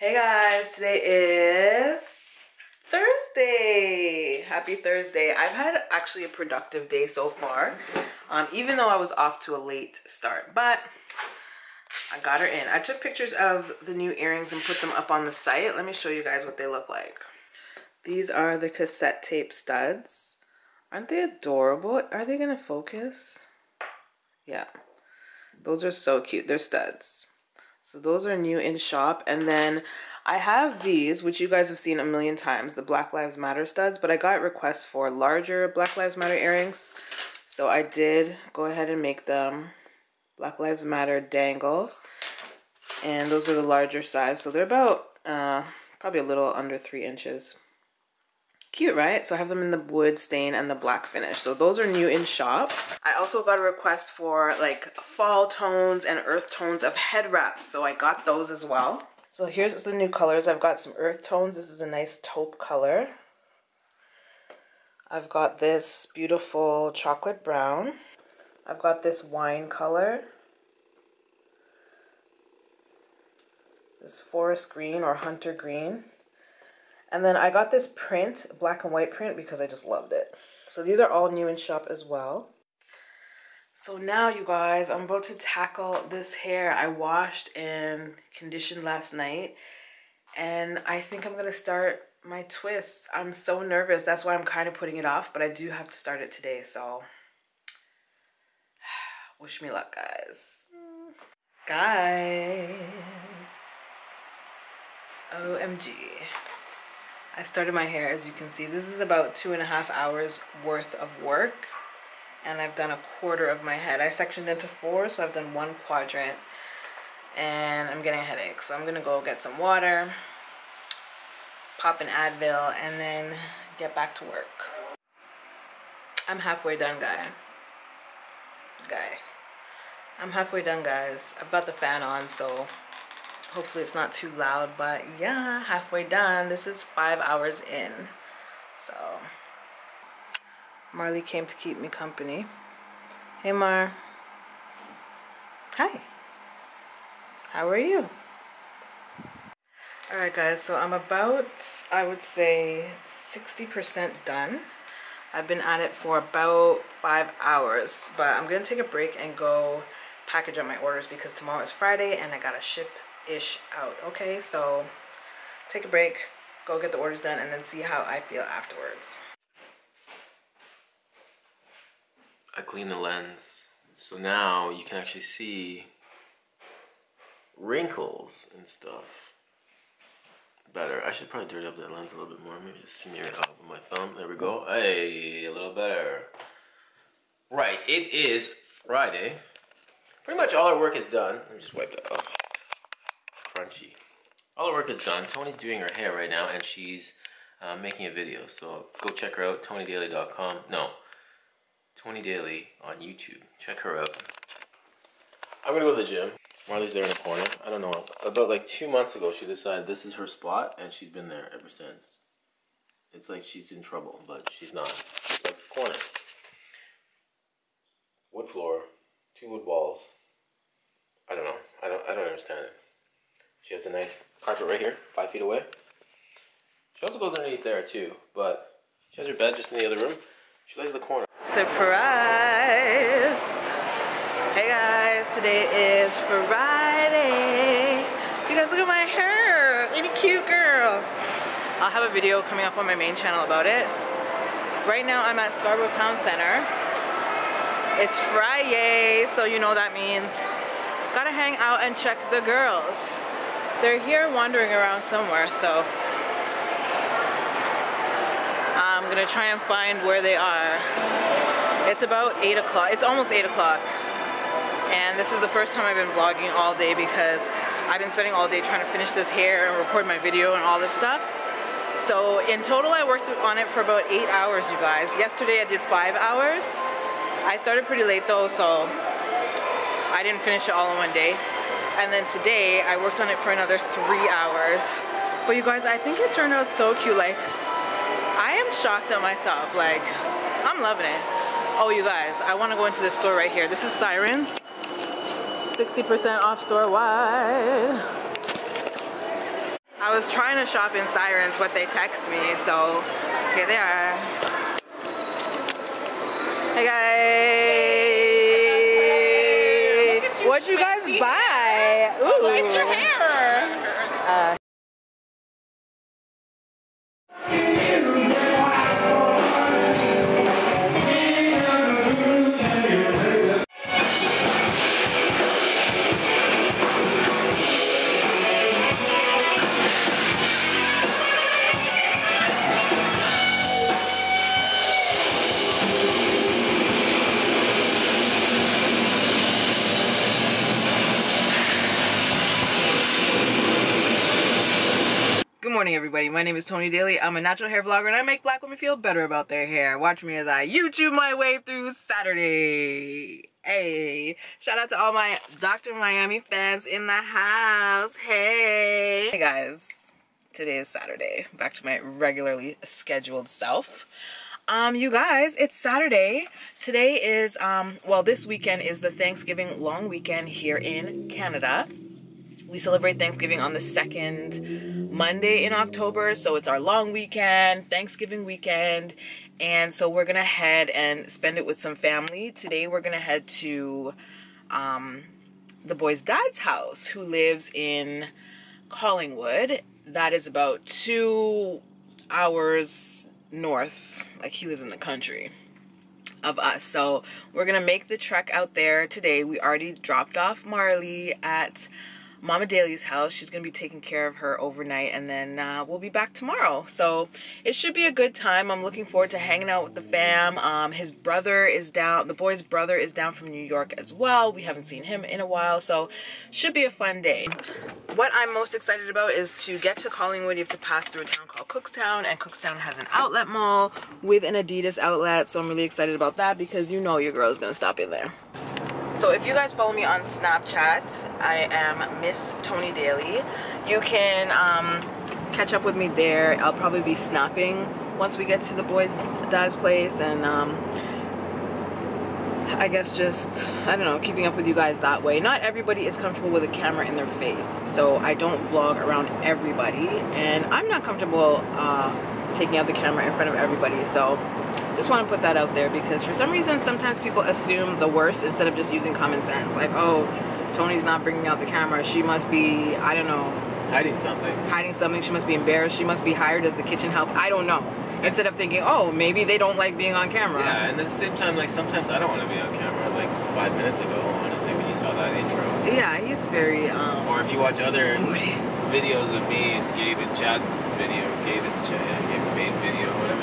Hey guys, today is Thursday. Happy Thursday. I've had actually a productive day so far, even though I was off to a late start, but I got her in. I took pictures of the new earrings and put them up on the site. Let me show you guys what they look like. These are the cassette tape studs. Aren't they adorable? Are they gonna focus? Yeah, those are so cute. They're studs. So those are new in shop. And then I have these, which you guys have seen a million times, the Black Lives Matter studs, but I got requests for larger Black Lives Matter earrings. So I did go ahead and make them Black Lives Matter dangle. And those are the larger size. So they're about probably a little under 3 inches. Cute, right? So I have them in the wood stain and the black finish. So those are new in shop. I also got a request for like fall tones and earth tones of head wraps. So I got those as well. So here's the new colors. I've got some earth tones. This is a nice taupe color. I've got this beautiful chocolate brown. I've got this wine color. This forest green or hunter green. And then I got this print, black and white print, because I just loved it. So these are all new in shop as well. So now you guys, I'm about to tackle this hair. I washed and conditioned last night, and I think I'm gonna start my twists. I'm so nervous, that's why I'm kind of putting it off, but I do have to start it today, so wish me luck, guys. Guys, OMG. I started my hair, as you can see. This is about 2.5 hours worth of work, and I've done a quarter of my head. I sectioned into 4, so I've done 1 quadrant, and I'm getting a headache. So I'm gonna go get some water, pop an Advil, and then get back to work. I'm halfway done, guy. I'm halfway done, guys. I've got the fan on, so hopefully it's not too loud, but yeah, halfway done. This is 5 hours in. So Marley came to keep me company. Hey Mar. Hi. How are you? Alright guys, so I'm about, I would say, 60% done. I've been at it for about 5 hours, but I'm gonna take a break and go package up my orders because tomorrow is Friday and I gotta ship ish out. Okay, so take a break, go get the orders done, and then see how I feel afterwards. I cleaned the lens, so now you can actually see wrinkles and stuff better. I should probably dirty up that lens a little bit more. Maybe just smear it out with my thumb. There we go. Hey, a little better. Right, it is Friday. Pretty much all our work is done. Let me just wipe that off. Crunchy. All the work is done. Toni's doing her hair right now, and she's making a video. So go check her out, tonidaily.com. No, Toni Daley on YouTube. Check her out. I'm gonna go to the gym. Marley's there in the corner. I don't know. About like 2 months ago, she decided this is her spot, and she's been there ever since. It's like she's in trouble, but she's not. She likes the corner. Wood floor, 2 wood walls. I don't know. I don't understand it. She has a nice carpet right here, 5 feet away. She also goes underneath there too, but she has her bed just in the other room. She lays in the corner. Surprise! Hey guys, today is Friday. You guys look at my hair, ain't it cute, girl? I'll have a video coming up on my main channel about it. Right now I'm at Scarborough Town Center. It's Friday, so you know that means gotta hang out and check the girls. They're here wandering around somewhere, so I'm gonna try and find where they are. It's about 8 o'clock, it's almost 8 o'clock. And this is the first time I've been vlogging all day because I've been spending all day trying to finish this hair and record my video and all this stuff. So in total, I worked on it for about 8 hours, you guys. Yesterday I did 5 hours. I started pretty late though, so I didn't finish it all in one day. And then today, I worked on it for another 3 hours. But you guys, I think it turned out so cute. Like, I am shocked at myself. Like, I'm loving it. Oh, you guys, I want to go into this store right here. This is Sirens. 60% off store wide. I was trying to shop in Sirens, but they text me, so here they are. Hey guys! Hey, what'd you guys buy? Ooh. Oh, look at your hair! Good morning, everybody. My name is Toni Daley. I'm a natural hair vlogger and I make black women feel better about their hair. Watch me as I YouTube my way through Saturday. Hey, shout out to all my Dr. Miami fans in the house. Hey, hey guys, today is Saturday. Back to my regularly scheduled self. You guys, it's Saturday. Today is, well, this weekend is the Thanksgiving long weekend here in Canada. We celebrate Thanksgiving on the second Monday in October, so it's our long weekend, Thanksgiving weekend, and so we're gonna head and spend it with some family. Today we're gonna head to the boys' dad's house, who lives in Collingwood. That is about 2 hours north, like he lives in the country of us. So we're gonna make the trek out there today. We already dropped off Marley at Mama Daley's house. She's gonna be taking care of her overnight, and then we'll be back tomorrow, so it should be a good time. I'm looking forward to hanging out with the fam. His brother is down, the boy's brother is down from New York as well. We haven't seen him in a while, so should be a fun day. What I'm most excited about is to get to Collingwood, you have to pass through a town called Cookstown, and Cookstown has an outlet mall with an Adidas outlet, so I'm really excited about that because you know your girl is gonna stop in there. So if you guys follow me on Snapchat, I am Miss Toni Daley. You can catch up with me there. I'll probably be snapping once we get to the boys' dad's place, and I guess just, I don't know, keeping up with you guys that way. Not everybody is comfortable with a camera in their face, so I don't vlog around everybody, and I'm not comfortable taking out the camera in front of everybody, so just want to put that out there because for some reason sometimes people assume the worst instead of just using common sense. Like, oh, Toni's not bringing out the camera, she must be, I don't know, hiding something. Hiding something. She must be embarrassed. She must be hired as the kitchen help. I don't know. Instead of thinking, oh, maybe they don't like being on camera. Yeah, and at the same time, like, sometimes I don't want to be on camera. Like 5 minutes ago, honestly, when you saw that intro. Yeah, he's very or if you watch other videos of me and Gabe and Chad's video,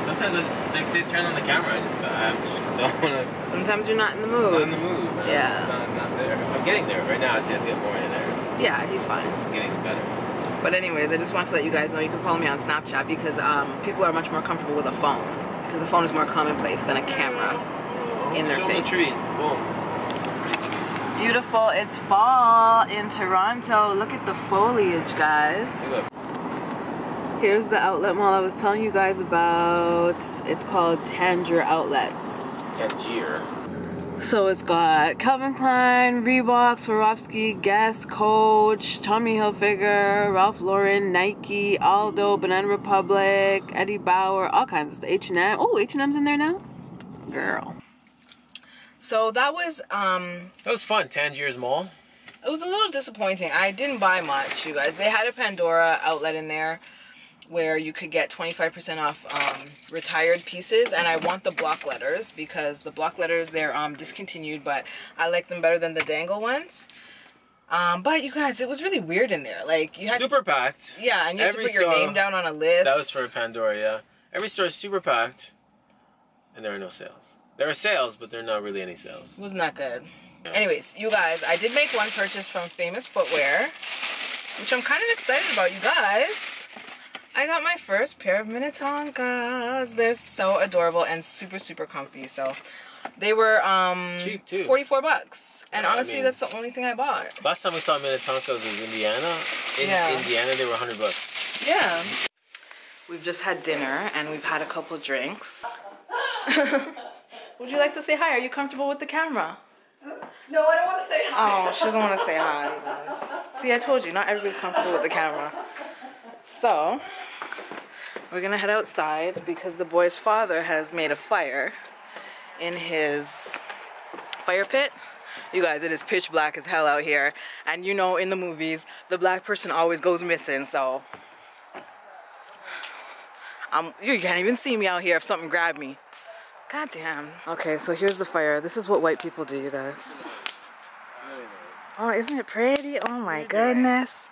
sometimes I just, they turn on the camera, I just don't want to. Sometimes you're not in the mood. Not in the mood. Yeah. I'm not there. I'm getting there right now. I just have to get more in there. Yeah, he's fine. I'm getting better. But anyways, I just want to let you guys know you can follow me on Snapchat because people are much more comfortable with a phone. Because the phone is more commonplace than a camera in their face. Show me trees. Boom. Beautiful. It's fall in Toronto. Look at the foliage, guys. Here's the outlet mall I was telling you guys about. It's called Tanger Outlets. Tanger. So it's got Calvin Klein, Reebok, Swarovski, Guess, Coach, Tommy Hilfiger, Ralph Lauren, Nike, Aldo, Banana Republic, Eddie Bauer, all kinds of stuff. H&M. Oh, H&M's in there now? Girl. So that was fun, Tanger's mall. It was a little disappointing. I didn't buy much, you guys. They had a Pandora outlet in there where you could get 25% off retired pieces, and I want the block letters because the block letters, they're discontinued, but I like them better than the dangle ones. But you guys, it was really weird in there. Like, you had super packed. Yeah, and you had to put your name down on a list. That was for Pandora, yeah. Every store is super packed, and there are no sales. There are sales, but there are not really any sales. It was not good. Yeah. Anyways, you guys, I did make one purchase from Famous Footwear, which I'm kind of excited about, you guys. I got my first pair of Minnetonkas. They're so adorable and super, super comfy. So they were cheap too. 44 bucks. And yeah, honestly, I mean, that's the only thing I bought. Last time we saw Minnetonkas was Indiana. In Indiana, they were 100 bucks. Yeah. We've just had dinner and we've had a couple drinks. Would you like to say hi? Are you comfortable with the camera? No, I don't want to say hi. Oh, she doesn't want to say hi, you guys. See, I told you, not everybody's comfortable with the camera. So we're gonna head outside because the boy's father has made a fire in his fire pit. You guys, it is pitch black as hell out here, and you know, in the movies the black person always goes missing, so you can't even see me out here if something grabbed me. God damn. Okay, so here's the fire. This is what white people do, you guys. Oh, isn't it pretty? Oh my goodness.